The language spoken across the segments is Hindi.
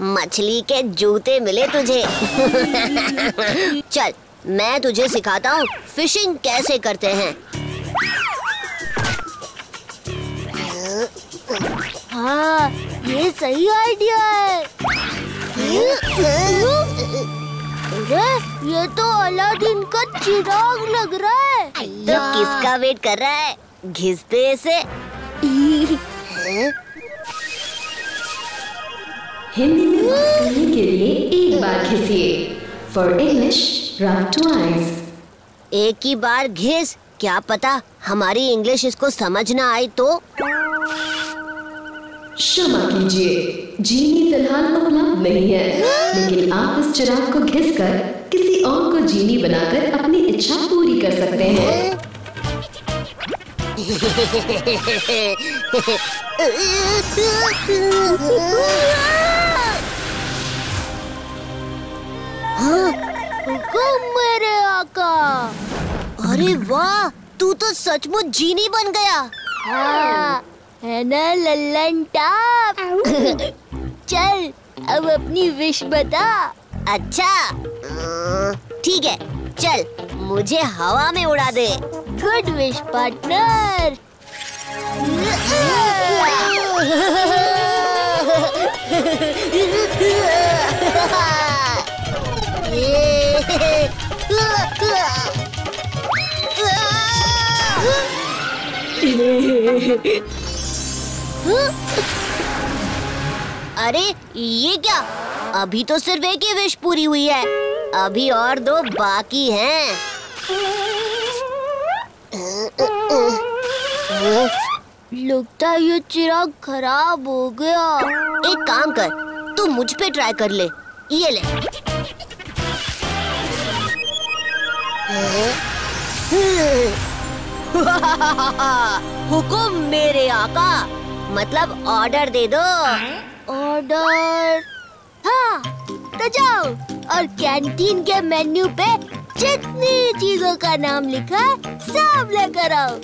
मछली के जूते मिले तुझे। चल मैं तुझे सिखाता हूँ फिशिंग कैसे करते हैं। हाँ, ये सही आइडिया है। अरे ये तो अलादीन का चिराग लग रहा है। तो किसका वेट कर रहा है? घिसते इसे। हिंदी में बात करने के लिए एक बार घिसिए। For English, round twice. एक ही बार घिस, क्या पता हमारी इंग्लिश इसको समझ ना आई तो। क्षमा कीजिए, जीनी फिलहाल उपलब्ध नहीं है, लेकिन आप इस चिराग को घिस कर किसी और को जीनी बनाकर अपनी इच्छा पूरी कर सकते हैं। हाँ, मेरे आका। अरे वाह, तू तो सचमुच जीनी बन गया। हाँ, है ना लल्लन टॉप। चल अब अपनी विश बता। अच्छा ठीक है, चल मुझे हवा में उड़ा दे। Good wish partner. अरे ये क्या? अभी तो सिर्फ एक ही विश पूरी हुई है, अभी और दो बाकी हैं। लगता है ये चिराग खराब हो गया। एक काम कर, तू मुझ पे ट्राई कर ले। ये ले। हुकुम मेरे आका, मतलब ऑर्डर दे दो। ऑर्डर? हाँ, तो जाओ और कैंटीन के मेन्यू पे जितनी चीजों का नाम लिखा है सब लेकर आओ।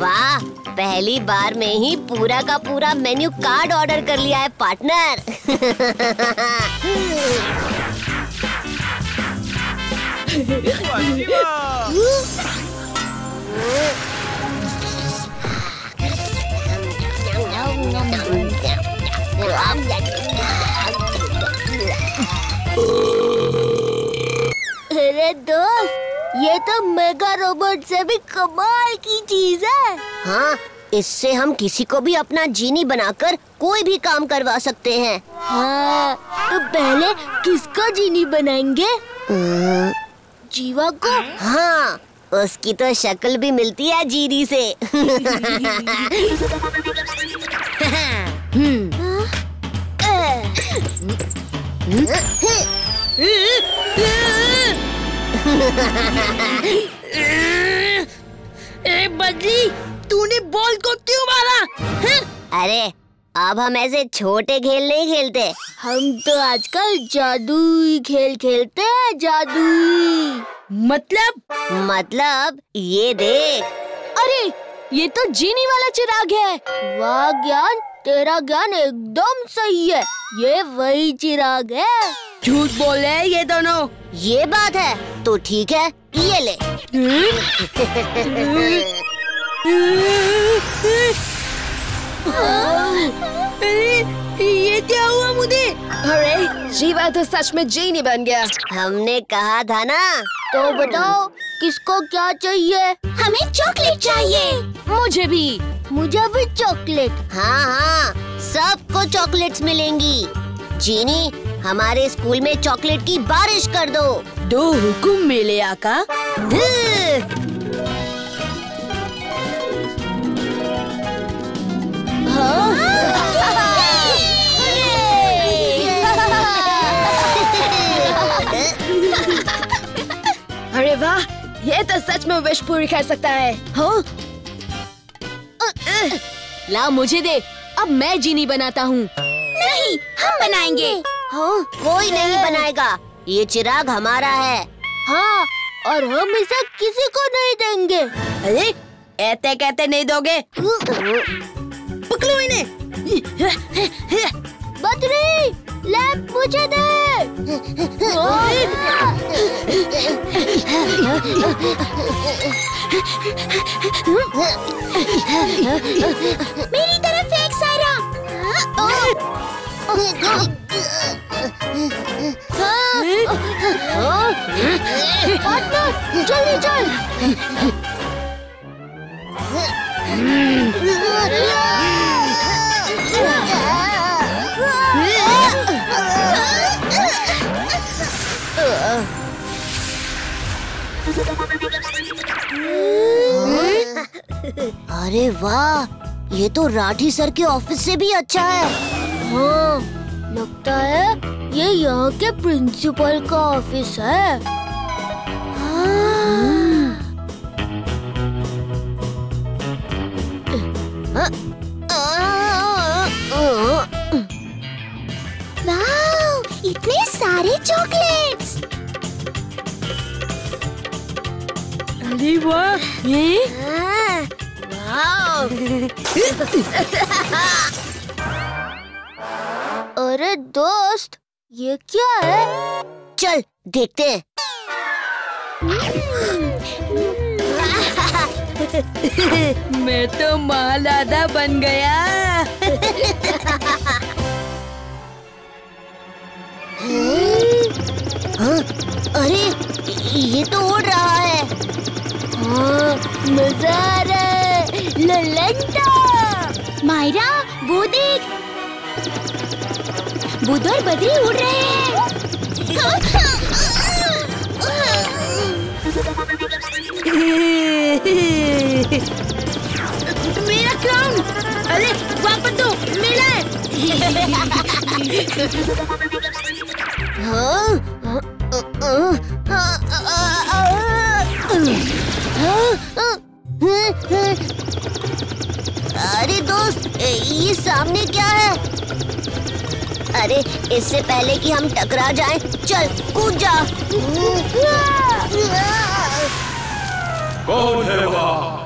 वाह, पहली बार में ही पूरा का पूरा मेन्यू कार्ड ऑर्डर कर लिया है पार्टनर। अरे दोस्त, ये तो मेगा रोबोट से भी कमाल की चीज है। हाँ, इससे हम किसी को भी अपना जीनी बनाकर कोई भी काम करवा सकते हैं। हाँ, तो पहले किसका जीनी बनाएंगे? जीवा को? हाँ, उसकी तो शक्ल भी मिलती है जीनी से। ए बदली, तूने बॉल को क्यों मारा? अरे अब हम ऐसे छोटे खेल नहीं खेलते, हम तो आजकल जादुई खेल खेलते हैं। जादुई मतलब ये देख। अरे ये तो जीनी वाला चिराग है। वाह ज्ञान, तेरा ज्ञान एकदम सही है, ये वही चिराग है। झूठ बोले ये दोनों। ये बात है तो ठीक है, ये ले। ये क्या हुआ मुझे? अरे जीवा तो सच में जीनी बन गया। हमने कहा था ना। तो बताओ किसको क्या चाहिए? हमें चॉकलेट चाहिए। मुझे भी चॉकलेट। हाँ, सबको चॉकलेट्स मिलेंगी। जीनी, हमारे स्कूल में चॉकलेट की बारिश कर दो। दो हुकुम मिले आका। अरे वाह, ये तो सच में विश पूरी कर सकता है। हाँ? ला मुझे दे, अब मैं जीनी बनाता हूँ। नहीं, हम बनाएंगे। हाँ? कोई नहीं बनाएगा, ये चिराग हमारा है। हाँ, और हम इसे किसी को नहीं देंगे। अरे ऐसे कहते नहीं दोगे? पकड़ो इन्हें। बतरी, लैंप मुझे दे। मेरी तरफ फेंक सारा। जल्दी चल। अरे वाह, ये तो राठी सर के ऑफिस से भी अच्छा है। हाँ, लगता है ये यहाँ के प्रिंसिपल का ऑफिस है। वाओ, इतने सारे चॉकलेट्स। अरे वाह, ये वाओ। अरे दोस्त, ये क्या है? चल देखते हैं। मैं तो महालादा बन गया। हाँ, अरे ये तो उड़ रहा है। हाँ, मजा आ रहा है। ललंटा, मायरा, वो देख, बुध और बद्री उड़ रहे हैं। मेरा क्लाउन! अरे वापस दो, मेरा है। अरे दोस्त, ये सामने क्या है? अरे इससे पहले कि हम टकरा जाएं, चल कूद जा। कौन है वहाँ?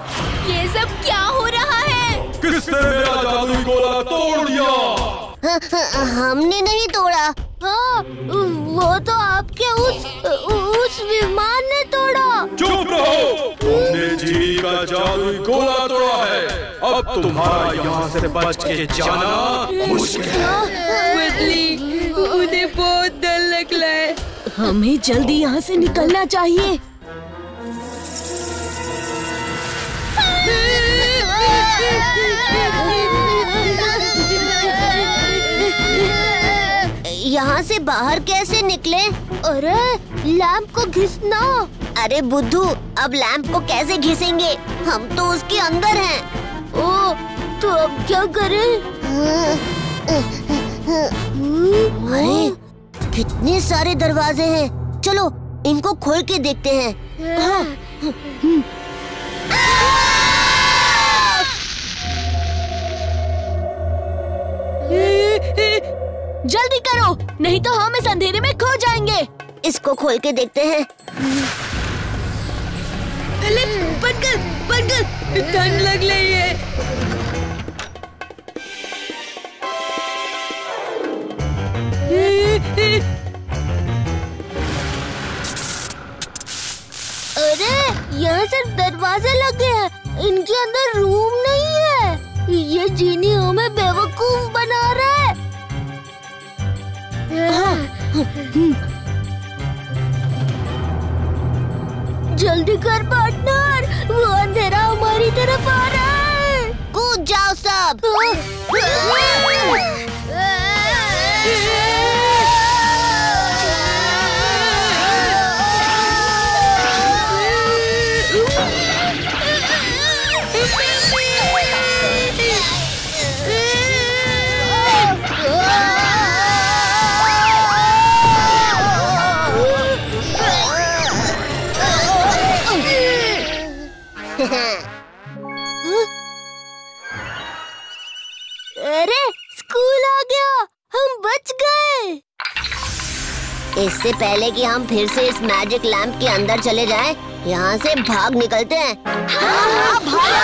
ये सब क्या हो रहा है? किसने मेरा जादुई गोला तोड़ दिया? हमने नहीं तोड़ा। हाँ, वो तो आपके उस विमान ने तोड़ा। चुप रहो, तुमने जी का जादुई गोला तोड़ा है। अब तुम्हारा यहाँ से बच के जाना मुश्किल है। उन्हें बहुत डर लग रहा है। हमें जल्दी यहाँ से निकलना चाहिए। यहाँ से बाहर कैसे निकले? अरे लैंप को घिसना। अरे बुद्धू, अब लैंप को कैसे घिसेंगे? हम तो उसके अंदर हैं। ओ, तो अब क्या करें? अरे कितने सारे दरवाजे हैं, चलो इनको खोल के देखते हैं। हाँ। जल्दी करो, नहीं तो हम इस अंधेरे में खो जाएंगे। इसको खोल के देखते हैं। ठंड लग रही है। अरे यहाँ सिर्फ दरवाजे लगे हैं, इनके अंदर रूम नहीं है। ये जीनी हमें बेवकूफ बना रहा है। जल्दी कर पार्टनर, वो अंधेरा हमारी तरफ आ रहा है। कूद जाओ सब। इससे पहले कि हम फिर से इस मैजिक लैम्प के अंदर चले जाएं, यहाँ से भाग निकलते हैं। हाँ, भाग।